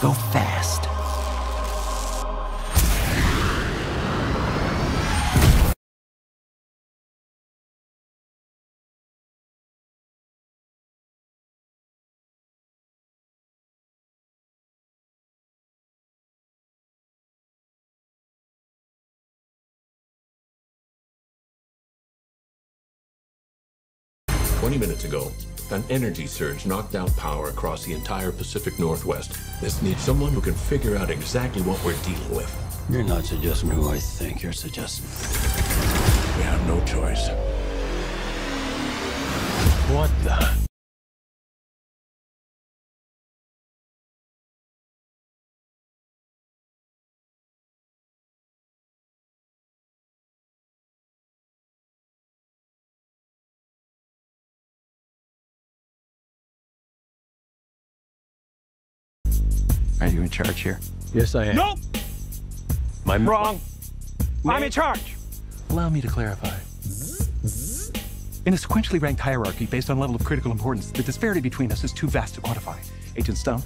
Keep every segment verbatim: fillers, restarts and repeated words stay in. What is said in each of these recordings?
go fast. twenty minutes ago, an energy surge knocked out power across the entire Pacific Northwest. This needs someone who can figure out exactly what we're dealing with. You're not suggesting who I think you're suggesting. We have no choice. What the? Are you in charge here? Yes, I am. Nope! My Wrong. Name? I'm in charge. Allow me to clarify. In a sequentially ranked hierarchy based on level of critical importance, the disparity between us is too vast to quantify. Agent Stone?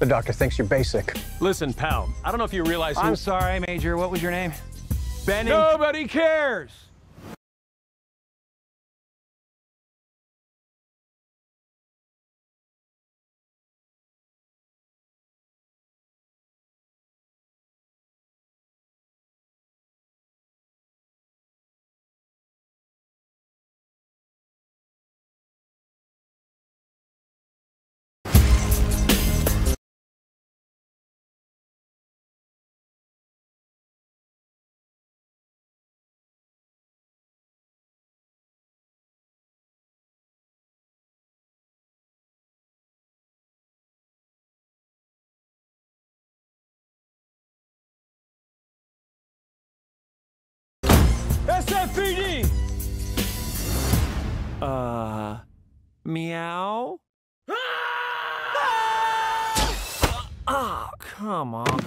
The doctor thinks you're basic. Listen, pal, I don't know if you realize who- I'm sorry, Major. What was your name? Benny. Nobody cares! S F P D! Uh... Meow? Ah! Ah! Oh, come on.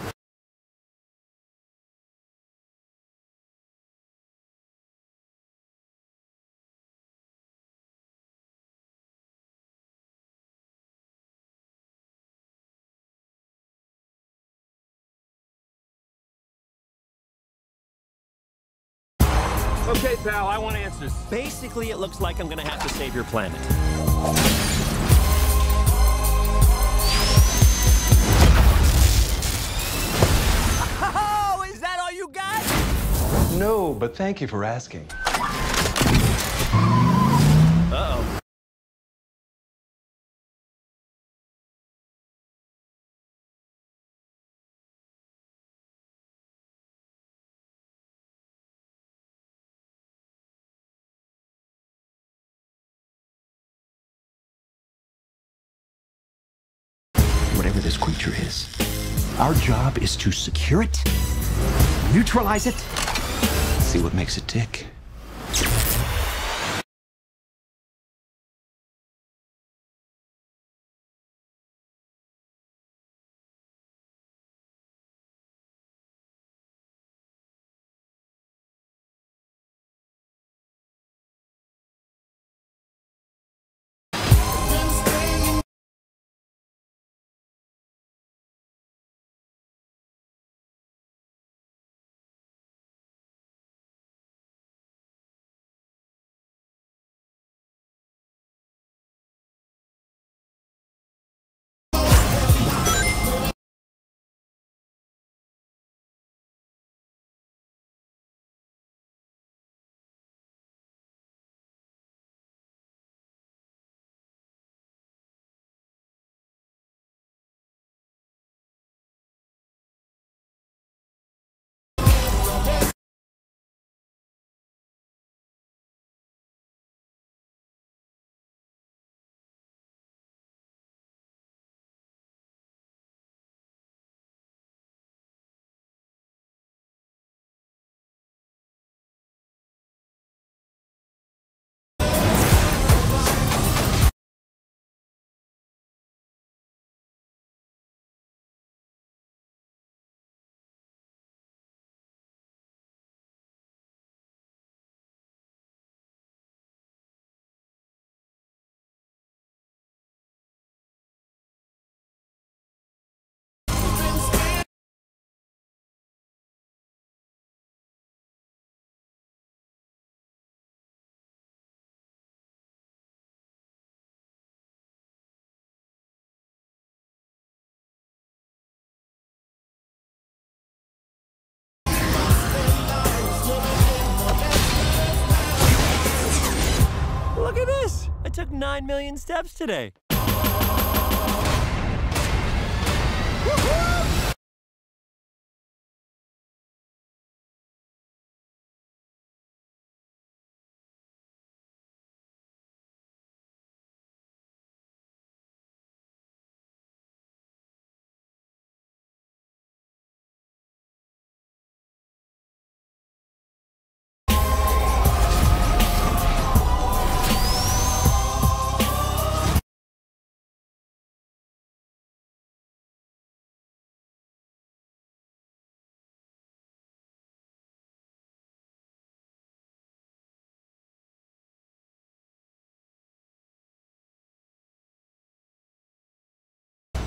Okay, pal, I want answers. Basically, it looks like I'm gonna have to save your planet. Oh, is that all you got? No, but thank you for asking. Uh-oh. Whatever this creature is. Our job is to secure it, neutralize it, see what makes it tick. took nine million steps today.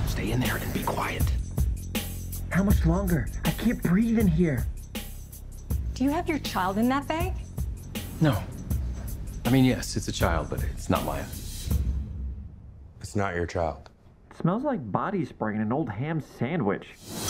Stay in there and be quiet. How much longer? I can't breathe in here. Do you have your child in that bag? No. I mean, yes, it's a child, but it's not mine. It's not your child. It smells like body spray and an old ham sandwich.